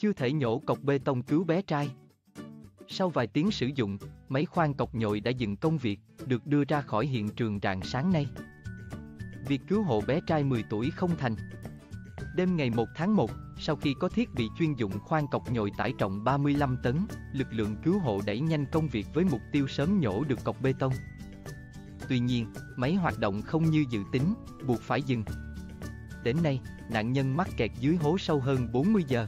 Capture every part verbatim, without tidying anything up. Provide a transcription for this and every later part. chưa thể nhổ cọc bê tông cứu bé trai. Sau vài tiếng sử dụng, máy khoan cọc nhội đã dừng công việc, được đưa ra khỏi hiện trường rạng sáng nay. Việc cứu hộ bé trai mười tuổi không thành. Đêm ngày một tháng một, sau khi có thiết bị chuyên dụng khoan cọc nhồi tải trọng ba mươi lăm tấn, lực lượng cứu hộ đẩy nhanh công việc với mục tiêu sớm nhổ được cọc bê tông. Tuy nhiên, máy hoạt động không như dự tính, buộc phải dừng. Đến nay, nạn nhân mắc kẹt dưới hố sâu hơn bốn mươi giờ.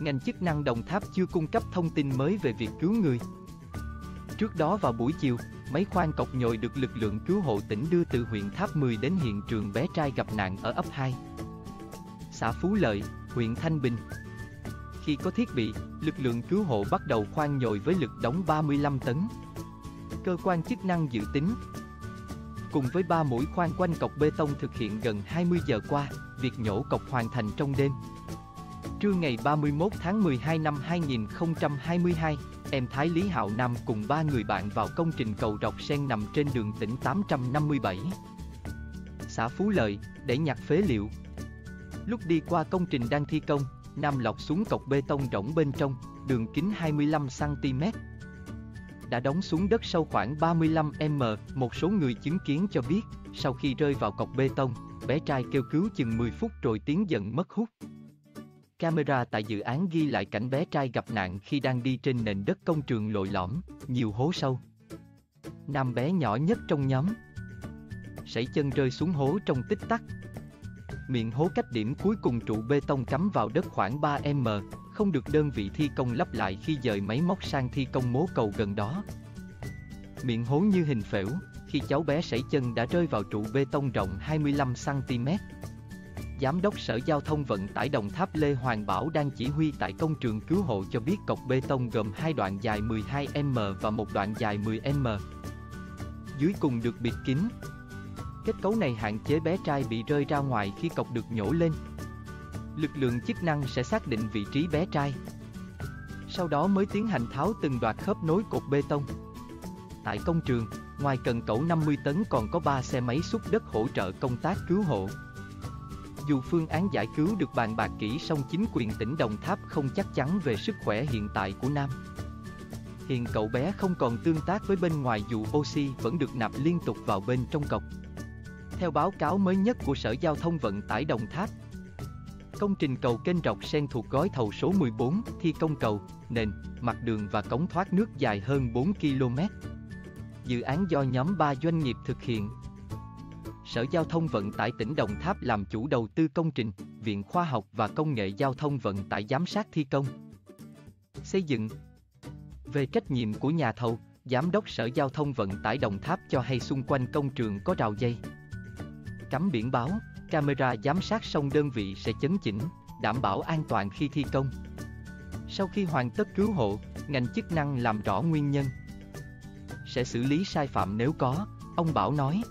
Ngành chức năng Đồng Tháp chưa cung cấp thông tin mới về việc cứu người. Trước đó vào buổi chiều, máy khoan cọc nhồi được lực lượng cứu hộ tỉnh đưa từ huyện Tháp Mười đến hiện trường bé trai gặp nạn ở ấp hai. Xã Phú Lợi, huyện Thanh Bình. Khi có thiết bị, lực lượng cứu hộ bắt đầu khoan nhồi với lực đóng ba mươi lăm tấn. Cơ quan chức năng dự tính, cùng với ba mũi khoan quanh cọc bê tông thực hiện gần hai mươi giờ qua, việc nhổ cọc hoàn thành trong đêm. Trưa ngày ba mươi mốt tháng mười hai năm hai nghìn không trăm hai mươi hai, em Thái Lý Hạo Nam cùng ba người bạn vào công trình cầu Rọc Sen nằm trên đường tỉnh tám trăm năm mươi bảy, xã Phú Lợi, để nhặt phế liệu. Lúc đi qua công trình đang thi công, Nam lọt xuống cọc bê tông rỗng bên trong, đường kính hai mươi lăm xăng-ti-mét. Đã đóng xuống đất sâu khoảng ba mươi lăm mét, một số người chứng kiến cho biết, sau khi rơi vào cọc bê tông, bé trai kêu cứu chừng mười phút rồi tiếng giận mất hút. Camera tại dự án ghi lại cảnh bé trai gặp nạn khi đang đi trên nền đất công trường lồi lõm, nhiều hố sâu. Nam bé nhỏ nhất trong nhóm sẩy chân rơi xuống hố trong tích tắc. Miệng hố cách điểm cuối cùng trụ bê tông cắm vào đất khoảng ba mét, không được đơn vị thi công lắp lại khi dời máy móc sang thi công mố cầu gần đó. Miệng hố như hình phễu, khi cháu bé sẩy chân đã rơi vào trụ bê tông rộng hai mươi lăm xăng-ti-mét. Giám đốc Sở Giao thông Vận tải Đồng Tháp Lê Hoàng Bảo đang chỉ huy tại công trường cứu hộ cho biết cọc bê tông gồm hai đoạn dài mười hai mét và một đoạn dài mười mét. Dưới cùng được bịt kín. Kết cấu này hạn chế bé trai bị rơi ra ngoài khi cọc được nhổ lên. Lực lượng chức năng sẽ xác định vị trí bé trai. Sau đó mới tiến hành tháo từng đoạn khớp nối cột bê tông. Tại công trường, ngoài cần cẩu năm mươi tấn còn có ba xe máy xúc đất hỗ trợ công tác cứu hộ. Dù phương án giải cứu được bàn bạc kỹ song chính quyền tỉnh Đồng Tháp không chắc chắn về sức khỏe hiện tại của Nam. Hiện cậu bé không còn tương tác với bên ngoài dù oxy vẫn được nạp liên tục vào bên trong cọc. Theo báo cáo mới nhất của Sở Giao thông Vận tải Đồng Tháp, công trình cầu kênh Rọc Sen thuộc gói thầu số mười bốn, thi công cầu, nền, mặt đường và cống thoát nước dài hơn bốn ki-lô-mét. Dự án do nhóm ba doanh nghiệp thực hiện. Sở Giao thông Vận tải tỉnh Đồng Tháp làm chủ đầu tư công trình, Viện Khoa học và Công nghệ Giao thông Vận tải giám sát thi công, xây dựng. Về trách nhiệm của nhà thầu, Giám đốc Sở Giao thông Vận tải Đồng Tháp cho hay xung quanh công trường có rào dây, cắm biển báo, camera giám sát song đơn vị sẽ chấn chỉnh, đảm bảo an toàn khi thi công. Sau khi hoàn tất cứu hộ, ngành chức năng làm rõ nguyên nhân, sẽ xử lý sai phạm nếu có, ông Bảo nói.